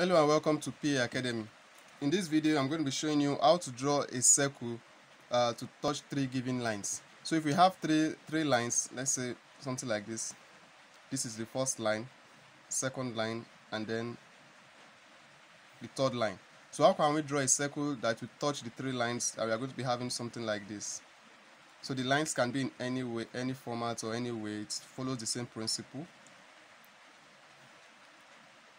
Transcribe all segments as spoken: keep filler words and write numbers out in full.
Hello and welcome to P A Academy. In this video, I'm going to be showing you how to draw a circle uh, to touch three given lines. So if we have three three lines, let's say something like this. This is the first line, second line, and then the third line. So how can we draw a circle that will touch the three lines? And we are going to be having something like this. So the lines can be in any way, any format, or any way. It follows the same principle.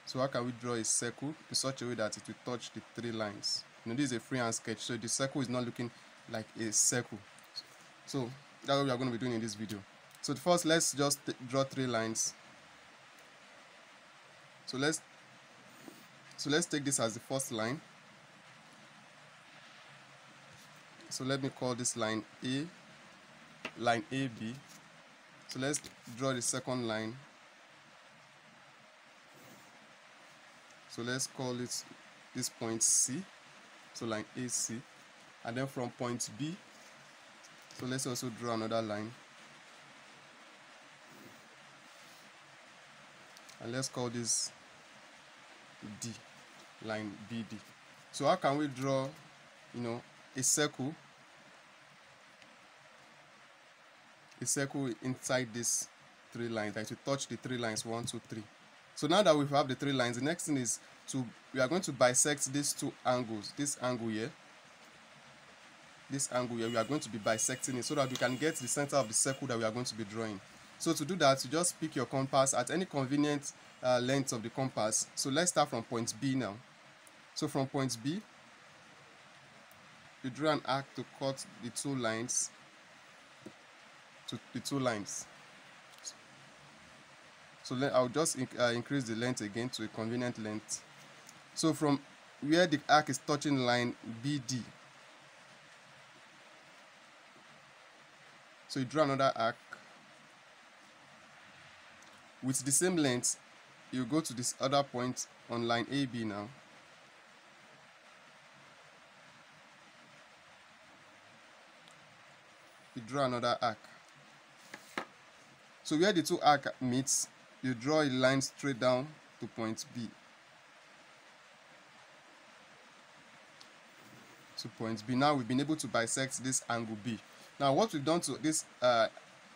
So how can we draw a circle in such a way that it will touch the three lines? You know, this is a freehand sketch, so the circle is not looking like a circle. So that's what we are going to be doing in this video. So first, let's just draw three lines. So let's so let's take this as the first line. So let me call this line A, line A B. So let's draw the second line. So let's call it this point C, so line A C, and then from point B, so let's also draw another line, and let's call this D, line B D. So how can we draw, you know, a circle, a circle inside these three lines that will touch the three lines one, two, three. So now that we have the three lines, the next thing is to we are going to bisect these two angles. This angle here, this angle here, we are going to be bisecting it so that we can get the center of the circle that we are going to be drawing. So to do that, you just pick your compass at any convenient uh, length of the compass. So let's start from point B now. So from point B, you draw an arc to cut the two lines, to the two lines. So I'll just uh, increase the length again to a convenient length. So from where the arc is touching line B D, so you draw another arc with the same length. You go to this other point on line A B now. You draw another arc. So where the two arcs meets, you draw a line straight down to point B. So point B. Now we've been able to bisect this angle B. Now what we've done to this uh,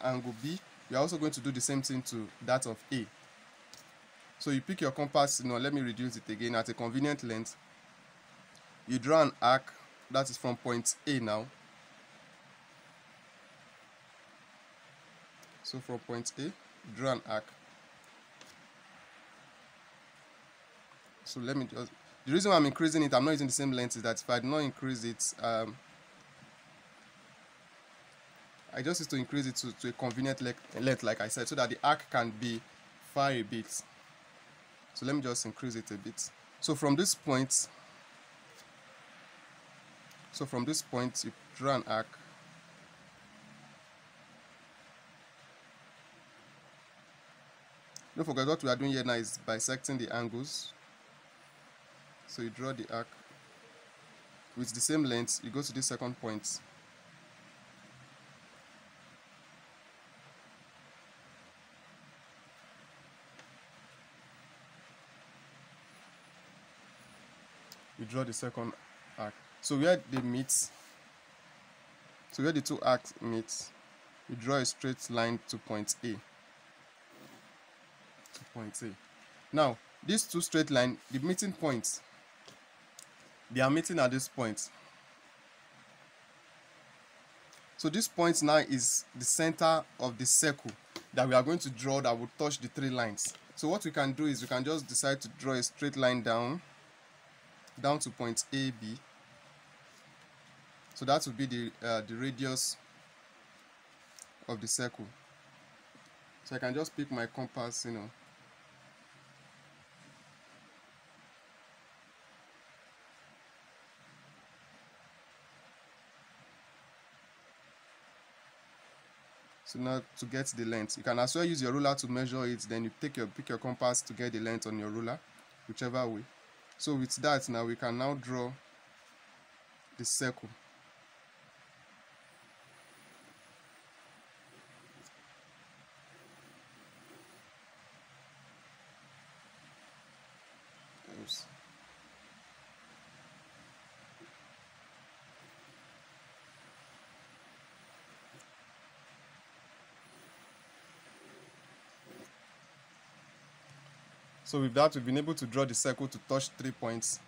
angle B, we are also going to do the same thing to that of A. So you pick your compass. Now let me reduce it again at a convenient length. You draw an arc that is from point A now. So from point A, draw an arc. So let me just, the reason why I'm increasing it, I'm not using the same length, is that if I do not increase it, um, I just need to increase it to, to a convenient length, like I said, so that the arc can be far a bit. So let me just increase it a bit. So from this point, so from this point, you draw an arc. Don't forget what we are doing here now is bisecting the angles. So you draw the arc with the same length. You go to the second point. You draw the second arc. So where they meet, so where the two arcs meet, you draw a straight line to point A. Point A. Now, these two straight lines, the meeting points, they are meeting at this point. So this point now is the center of the circle that we are going to draw that will touch the three lines. So what we can do is we can just decide to draw a straight line down, down to point A B. So that will be the uh, the radius of the circle. So I can just pick my compass, you know. So now to get the length, you can as well use your ruler to measure it. Then you take your pick your compass to get the length on your ruler, whichever way. So with that, now we can now draw the circle. Oops. So with that, we've been able to draw the circle to touch three points.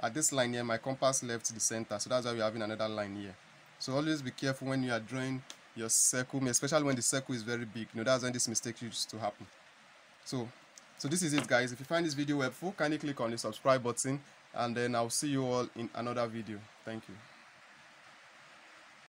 At this line here, my compass left the center, so that's why we're having another line here. So always be careful when you are drawing your circle, especially when the circle is very big. You know, that's when this mistake used to happen. So, so this is it, guys. If you find this video helpful, kindly click on the subscribe button, and then I'll see you all in another video. Thank you.